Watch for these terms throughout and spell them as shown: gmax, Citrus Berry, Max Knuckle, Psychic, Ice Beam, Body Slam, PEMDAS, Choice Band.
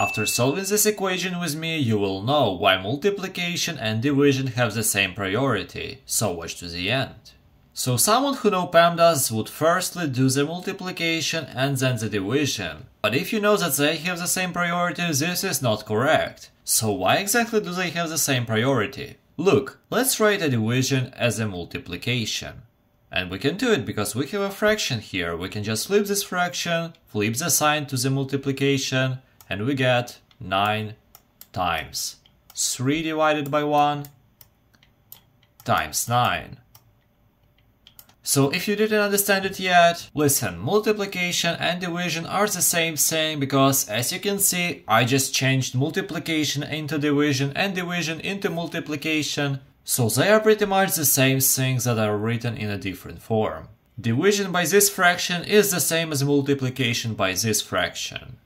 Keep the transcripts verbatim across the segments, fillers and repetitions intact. After solving this equation with me, you will know why multiplication and division have the same priority, so watch to the end. So someone who knows PEMDAS would firstly do the multiplication and then the division. But if you know that they have the same priority, this is not correct. So why exactly do they have the same priority? Look, let's write a division as a multiplication. And we can do it because we have a fraction here. We can just flip this fraction, flip the sign to the multiplication, and we get nine times three divided by one times nine. So if you didn't understand it yet, listen, multiplication and division are the same thing because, as you can see, I just changed multiplication into division and division into multiplication, so they are pretty much the same things that are written in a different form. Division by this fraction is the same as multiplication by this fraction.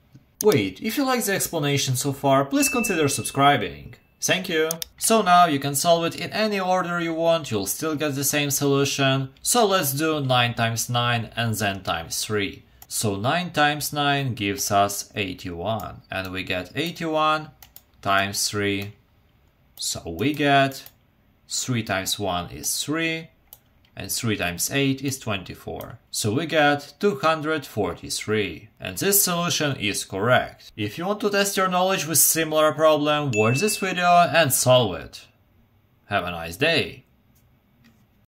Wait, if you like the explanation so far, please consider subscribing. Thank you! So now you can solve it in any order you want, you'll still get the same solution. So let's do nine times nine and then times three. So nine times nine gives us eighty-one. And we get eighty-one times three. So we get three times one is three. And three times eight is twenty-four. So we get two hundred forty-three. And this solution is correct. If you want to test your knowledge with similar problem, watch this video and solve it. Have a nice day!